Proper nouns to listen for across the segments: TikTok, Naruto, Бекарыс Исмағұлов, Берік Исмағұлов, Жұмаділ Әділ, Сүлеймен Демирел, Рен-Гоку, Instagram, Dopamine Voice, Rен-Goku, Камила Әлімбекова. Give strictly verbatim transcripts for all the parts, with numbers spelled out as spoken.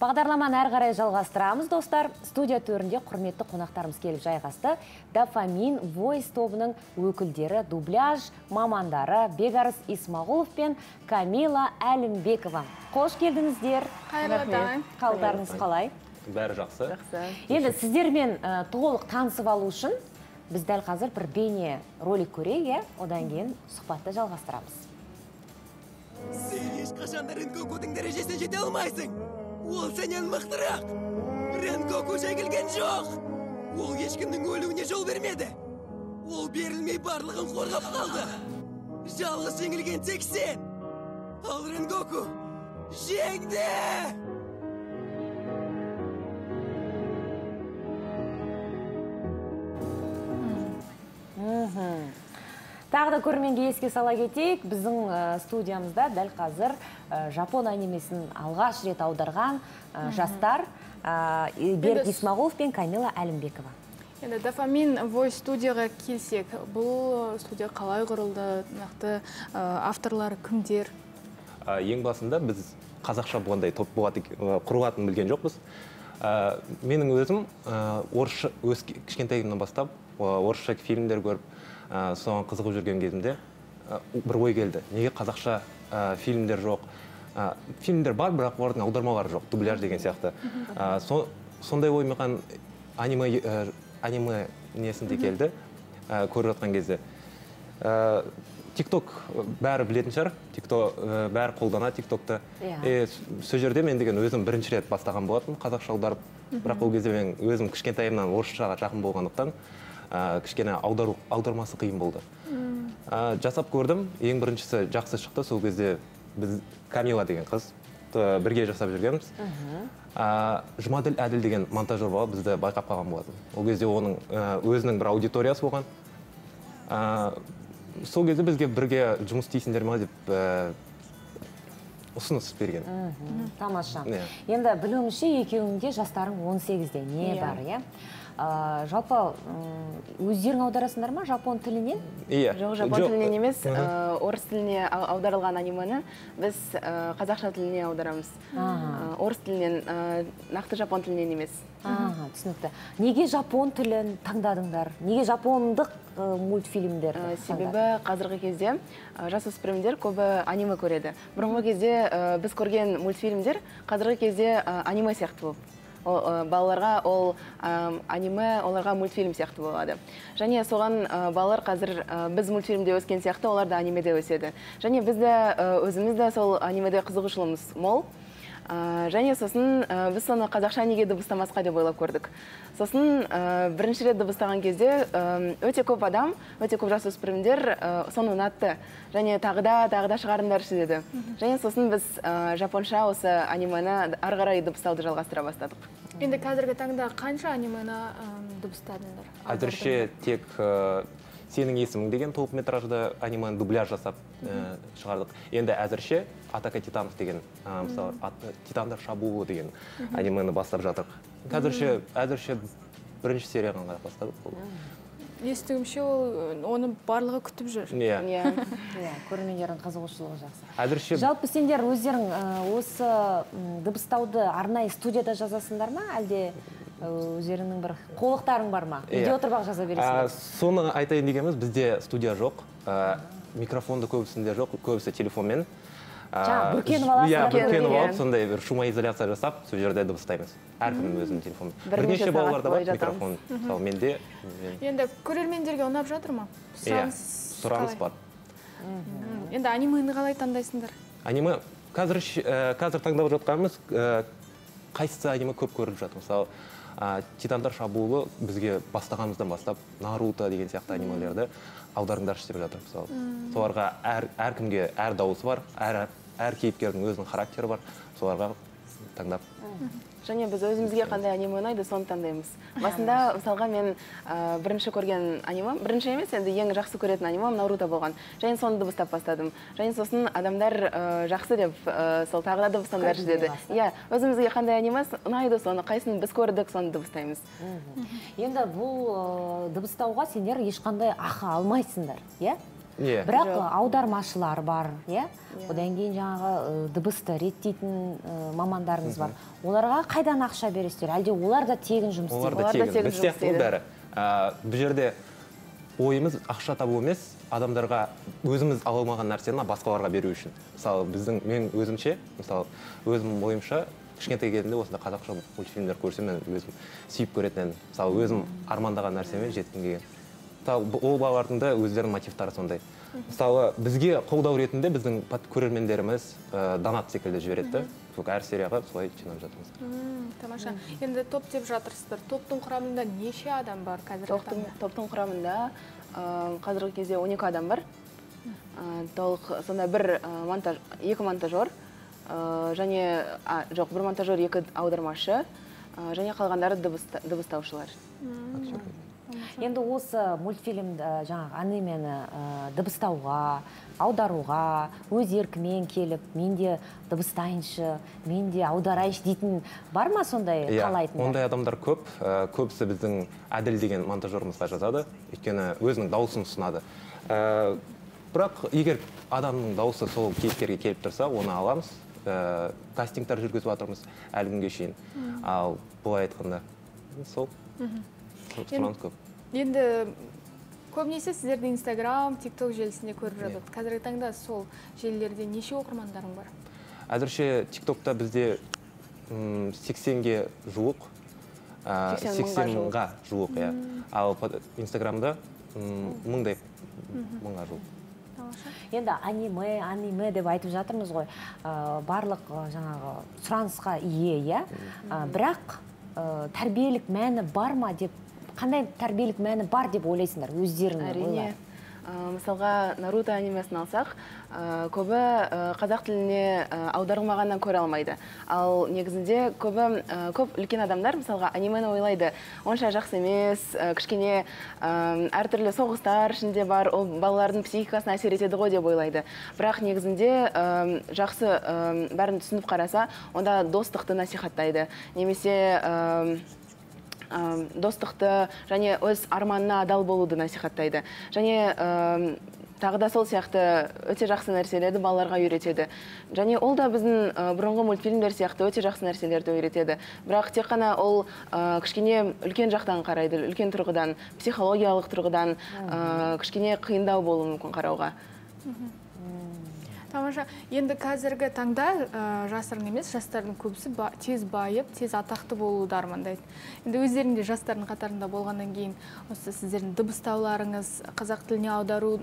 Бағдарламаны әр қарай жалғастырамыз, достар. Студия төрінде құрметті қонақтарымыз келіп жайғасты. Dopamine Voice тобының өкілдері, дубляж мамандары Бекарыс Исмағұлов пен Камила Әлімбекова. Қош келдіңіздер. Қайырлы. Қалдарыңыз қалай? Бәрі жақсы. Енді сіздермен толық танысып алу үшін біз дәл қазір бір бейне ролик көрейік, одан кейін сұхбатты жалғастырамыз. Сен ешқашанда Рен-Гокудың дәрежесіне жете алмайсың. Ол сенен мықтырақ. Рен-Гоку жеңілген жоқ. Ол ешкімнің өлуіне жол бермеді. Ол берілмей барлығын қорғап қалды. Жалғыз жеңілген тек сен. Ал Рен-Гоку жеңді! Тағы да көрменге еске сала кетейік, біздің студиямызда дәл қазір жапон анимесін алғаш рет аударған жастар Берік Исмағұлов пен Камила Әлімбекова. Енді Dopamine Voice студияға келсек, бұл студия қалай құрылды, нақты авторлары кімдер? Ең басында біз қазақша бұғандай топ құрғатын білген жоқпыз. Менің өзім кішкентайымнан бастап, орысша фильмдер көріп, соған қызығып жүрген кезімде бір ой келді. Неге қазақша фильмдер жоқ? Фильмдер бар, бірақ олардың аудармалары жоқ, дубляж деген сияқты. Сондай ой маған аниме несінде келді, көріп жатқан кезде. TikTok бәрі білетін шығар, бәрі қолдана TikTokты. Сол жерде мен деген өзім бірінші рет бастаған болатын, қазақша аударып. Бірақ ол кезде мен өзім кішкентайымнан орысшаға жақын болғандықтан, кішкене аудармасы қиын болды. Жасап көрдім, ең біріншісі жақсы шықты, сол кезде біз Камила деген қыз бірге жасап жүргенбіз. Жұмаділ Әділ деген монтажер болып бізді байқап қалған болатын. Ол кезде оның өзінің бір аудиториясы болған. Сол кезде бізге бірге жұмыс істейсіңдер ме деп ұсыныс берген. Тамаша. Енді білуімше екеуіңде жастарың он сегізде не бар, иә? Жалпы, өздерің аударасындар ма жапон тілінен? Жоқ, жапон тілінен емес, орыс тіліне аударылған анимені біз қазақша тіліне аударамыз. Орыс тілінен, нақты жапон тілінен емес. Түсінікті. Неге жапон тілін таңдадыңдар? Неге жапондық мультфильмдер? Себебі қазіргі кезде жасөспірімдер көбі аниме көреді. Бұрынғы кезде біз көрген мультфильмдер қазіргі кезде аниме сияқты болып. Балаларға ол аниме, оларға мультфильм сияқты болады. Және соған балалар қазір біз мультфильмде өскен сияқты, олар да анимеде өседі. Және біз өзімізді сол анимеде қызығушылымыз мол. Және сосын біз соны қазақша неге дыбыстамасқа деп ойлап көрдік. Сосын бірінші рет дыбыстаған кезде өте көп адам, өте көп жасөспірімдер соны ұнатты. Және тағы да, тағы да шығарыңдаршы деді. Және сосын біз жапонша осы анимені ары қарай дыбыстауды жалғастыра бастадық. Енді қазіргі таңда қанша анимені дыбыстадыңдар? Әзірше тек «Сенің есімің» деген толық метражды анимені дубляж жасап шығардық. Енді әзірше «Атака Титанов» деген, мысалы, «Титандар шабуылы» деген анимені бастап жатырық. Қазірше әзірше бірінші серияға қарай бастадық. Естігімше оны барлығы күтіп жүр. Иә. Көрермендердің қызығушылығы жақсы. Жалпы сендер өздерің осы дыбыстауды арнайы студияда жазасыңдар ма, әлде өздерінің бір қолықтарың бар ма? Үйде отырып жаза бересіңдер? Соны айтайын дегеніміз, бізде студия жоқ, микрофонды көбісінде жоқ, көбісі телефонмен. Жаңа, бүркеніп аласыңдар. Бүркеніп алып, сондай бір шумоизоляция жасап, сол жерде дыбыстаймыз. Әркімнің өзінің телефонын. Бірнеше балаларда бар микрофон. Мысалы, менде. Енді көрермендерге ұнап жатыр ма? Сұраныс бар. Енді анимені қалай таңдайсыңдар? Аниме қазір таңдап жатқанымыз, қайсысы аниме көп көріп жатыр. Мысалы, Титандар шабуылы бізге бастағанымыздан бастап, Наруто деген сияқты анималерді аударыңдаршы деп жатыр. Соларға әркімге әр дауысы бар, әр кейіпкердің өзінің характері бар, соларға таңдап. Және біз өзімізге қандай аниме ұнайды, соны таңдаймыз. Басында, мысалға, мен бірінші көрген аниме, бірінші емес, енді ең жақсы көретін аниме Наруто болған. Және соны дыбыстап бастадым. Және сосын адамдар жақсы деп, сол тағы да дыбыстандар деді. Иә, өзімізге қандай аниме ұнайды, соны қайсысын біз көрдік, соны дыбыстаймыз. Енді бұл дыбыстауға сендер ешқандай ақы алмайсыңдар, иә? бірақ аудармашылар бар, одан кейін жаңағы дыбысты реттейтін мамандарымыз бар. Оларға қайдан ақша бересіздер? Әлде олар да тегін жұмыс істейді? Олар да тегін жұмыс істейді. Бұл жерде ойымыз ақша табу емес, адамдарға өзіміз ала алмаған нәрсені басқаларға беру үшін. Мысалы, біздің мен өзімше, мысалы, өзім ойымша кішкентай кезімде осында қазақша мультфильмдер көрсем, мен өзім сүйіп көретін, мысалы, өзім армандаған нәрсемен жеткім келген. Ол балалардың да өздерінің мотивтары сондай. Мысалы, бізге қолдау ретінде біздің көрермендеріміз донат секілді жібереді. Әр серияға солай жинап жатырмыз. Тамаша. Енді топ деп жатырсыздар. Топтың құрамында неше адам бар қазіргі таңда? Топтың құрамында қазіргі кезде он екі адам бар. Толық сонда бір монтаж, екі монтажер, және жоқ, бір монтажер, екі аудармашы, және қалғандары дыбыстаушылар. Енді осы мультфильм жаңағы әңгімені дыбыстауға, аударуға, өз еркімен келіп, мен де дыбыстайыншы, мен де аударайыншы дейтін бар ма сондай қалайтындар? Ондай адамдар көп. Көбісі біздің әділ деген монтажерымызға жазады, өйткені өзінің дауысын ұсынады. Бірақ егер адамның дауысы сол кейіпкерге келіп тұрса, оны аламыз, кастингтар жүргізіп жатырмыз әлі күнге шейін. Ал бұлай айтқанда сол. Енді көбінесе сіздерді Инстаграм, ТикТок желісінде көріп жатады. Қазіргі таңда сол желілерде неше оқырмандарың бар? Әзірше ТикТокта бізде сексенге жуық, сексен мыңға жуық, ал Инстаграмда мыңдай мыңға жуық. Енді аниме, аниме деп айтып жатырмыз ғой, барлық жаңағы сұранысқа ие, бірақ тәрбиелік мәні бар ма деп, қандай тәрбиелік мәні бар деп ойлайсыңдар өздеріңді ойлар? Мысалға, Наруто анимесін алсақ, көбі қазақ тіліне аударылмағаннан көре алмайды. Ал негізінде көп үлкен адамдар, мысалға, анимені ойлайды, онша жақсы емес, кішкене әртүрлі соғыстар ішінде бар, ол балалардың психикасына әсер етеді ғой деп ойлайды. Бірақ негізінде жақсы бәрін түсініп қараса, онда достықты насихаттайды. Немесе достықты және өз арманына адал болуды насихаттайды. Және тағы да сол сияқты өте жақсы нәрселерді балаларға үйретеді. Және ол да біздің бұрынғы мультфильмдер сияқты өте жақсы нәрселерді үйретеді. Бірақ тек қана ол кішкене үлкен жақтан қарайды, үлкен тұрғыдан, психологиялық тұрғыдан кішкене қиындау болуы мүмкін қарауға. Тамаша, енді қазіргі таңда жасырын емес, жастардың көбісі тез байып, тез атақты болуды армандайды. Енді өздерінде жастардың қатарында болғаннан кейін, сіздердің дыбыстауларыңыз, қазақ тіліне аудару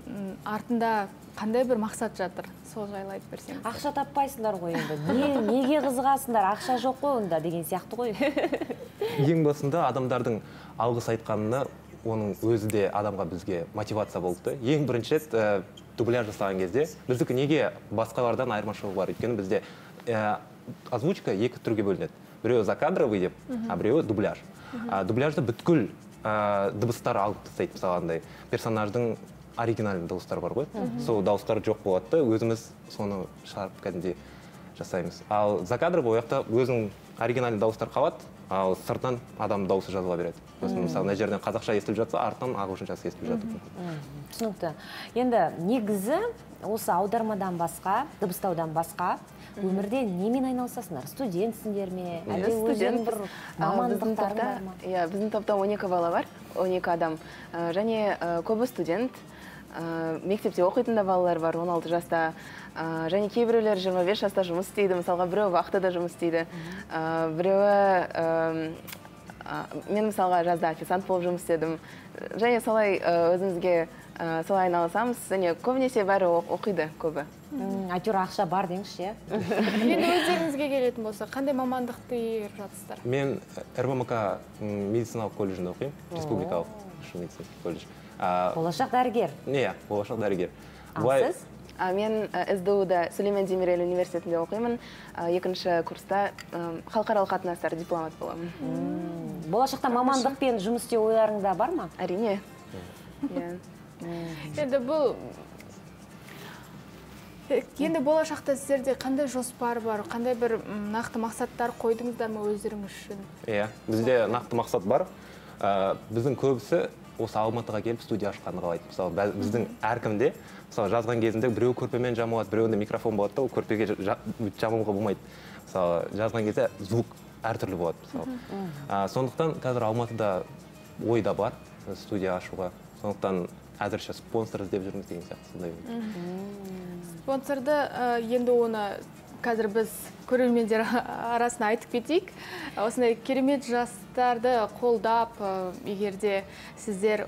артында қандай бір мақсат жатыр? Сол жайлы айтып берсеңіз. Ақша таппайсыңдар ғой енді. Неге қызығасыңдар? Ақша жоқ қой онда деген сияқты ғой. Ең басында адамдардың алғыс айтқанына оның өзі де адамға бізге мотивация болды. Ең бірінші дубляж жасаған кезде біздікі неге басқалардан айырмашылығы бар, өйткені бізде озвучка екі түрге бөлінеді. Біреуі закадровый деп, а біреуі дубляж. Дубляжды бүткіл дыбыстар алып тастайды, мысалғандай. Персонаждың оригинальный дауыстары бар ғой. Сол дауыстар жоқ болады, өзіміз соны шығарып кәдімгідей жасаймыз. Ал закадровый ояқта өзінің оригинальный дауыстар қалады, ал сыртынан адам дауысы жазыла береді. Мысалы, мына жерден қазақша естіліп жатса, артынан ағылшыншасы естіліп жатады. Түсінікті. Енді негізі осы аудармадан басқа, дыбыстаудан басқа өмірде немен айналысасыңдар? Студентсіңдер ме? Әлде өздерің бір мамандықтарың бар ма? Біздің топта он екі бала бар, он екі адам. Және көбі студент, мектепте оқитын да балалар бар, он алты жаста. Және кейбіреулер жиырма бес жаста жұмыс істейді. Мысалға, біреуі вақтыда жұмыс істейді. Біреуі, мен мысалға жазда официант болып жұмыс істедім. Және солай өзімізге солай айналысамыз. Және көбінесе бәрі оқиды көбі. Әйтеуір ақша бар деңізші. Енді өздеріңізге келетін болса, қандай мамандықты үйреніп жатсыздар? Мен эр вэ эм ка медициналық колледжінде оқимын. Республикалық медициналық колледж. Болашақ дәрігер? Не, болашақ дәрігер. Ал сіз? Мен эс дэ у-да Сүлеймен Демирел университетінде оқимын. Екінші курста халықаралық қатынастар дипломат боламын. Болашақта мамандықпен жұмыс істеу ойларыңда бар ма? Әрине. Енді бұл... Енді болашақта сіздерде қандай жоспар бар? Қандай бір нақты мақсаттар қойдыңыздар ма өздерің үшін? Бізде нақты мақсат бар. Біздің көбісі осы Алматыға келіп студия ашқанын қалайды. Мысалы, біздің әркімде, мысалы, жазған кезінде біреу көрпемен жамылады, біреуінде микрофон болады да, көрпеге жамылуға болмайды. Мысалы, жазған кезде звук әртүрлі болады. Сондықтан қазір Алматыда ойда бар студия ашуға. Сондықтан әзірше спонсор іздеп жүрміз деген сияқты. Спонсорды енді оны қазір біз көрермендер арасына айтып кетейік. Осындай керемет жастарды қолдап, егерде сіздер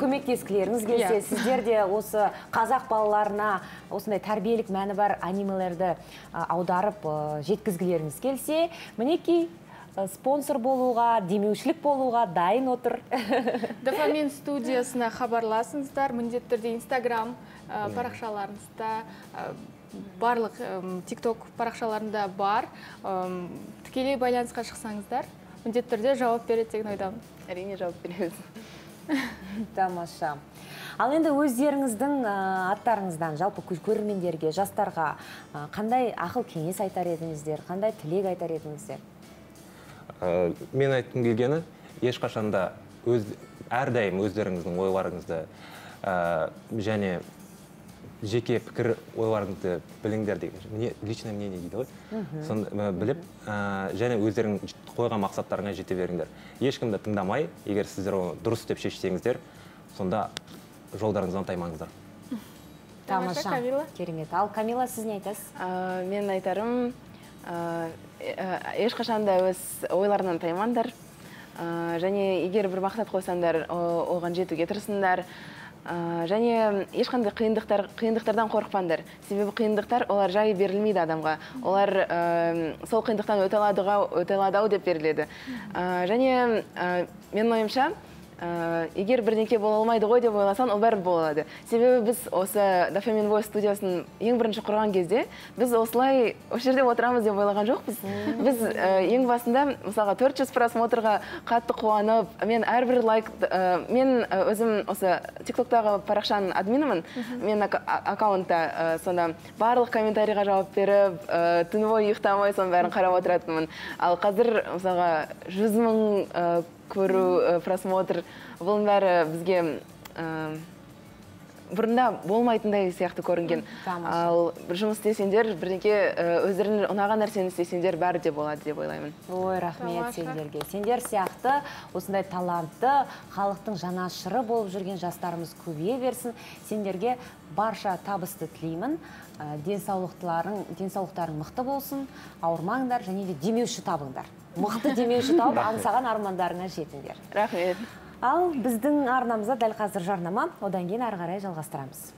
көмектескілеріңіз келсе, сіздер де осы қазақ балаларына осындай тәрбиелік мәні бар анимелерді аударып жеткізгілеріңіз келсе, мінекей спонсор болуға, демеушілік болуға дайын отыр. Dopamine студиясына хабарласыңыздар, міндетті түрде Instagram парақшаларыңызда, барлық TikTok парақшаларында бар. Тікелей байланысқа шықсаңыздар, міндетті түрде жауап береді деген ойдамын. Әрине жауап береміз. Тамаша. Ал енді өздеріңіздің аттарыңыздан жалпы көрермендерге, жастарға қандай ақыл кеңес айтар едіңіздер, қандай тілек айтар едіңіздер? Мен айтқым келгені, ешқашанда әрдайым өздеріңіздің ойларыңызды және жеке пікір ойларыңызды біліңдер деген. Личное мнение дейді ғой. Біліп, және өздерің қойған мақсаттарыңа жете беріңдер. Ешкімді тыңдамай, егер сіздер оны дұрыс деп шешсеңіздер, сонда жолдарыңыздан таймаңыздар. Тамаша, керемет. Ал Камила, сіз не айтасыз? Мен айтарым, ешқашанда өз ойларынан таймаңдар, және егер бір мақсат қойсаңдар, оған жетуге тырысыңдар, және ешқандай қиындықтардан қорықпаңдар. Себебі қиындықтар олар жай берілмейді адамға. Олар сол қиындықтан өте алады-ау деп беріледі. Және менің ойымша, егер бірнеке бола алмайды ғой деп ойласан, ол бәрі болады. Себебі біз осы Dopamine Voice студиясын ең бірінші құрған кезде, біз осылай өшерде отырамыз деп ойлаған жоқпыз. Біз ең басында, мысалға, төрт жүз просмотрға қатты қуанып, мен әрбір лайк, мен өзім осы TikTok-тағы парақшаның админімін, мен аккаунтта сонда барлық комментарийға жауап беріп, түні бойы ұйықтамай соның бәрін қарап отыратынмын. Ал қазір, мысалға, жүз мың көру, просмотр, бұлың бәрі бізге бұрында болмайтындай сияқты көрінген. Ал бір жұмыс істесендер, бірнеке өздерін ұнаған нәрсені істесендер бәрі де болады деп ойлаймын. Ой, рахмет сендерге. Сендер сияқты осындай талантты, халықтың жанашыры болып жүрген жастарымыз көбейе берсін. Сендерге барша табысты тілеймін. Денсаулықтарың мықты болсын, ауырмаңдар және де демеуші табыңдар. Мықты демеуші тауып, аңсаған армандарыңа жетіндер. Рахмет. Ал біздің арнамызда дәл қазір жарнама, одан кейін ары қарай жалғастырамыз.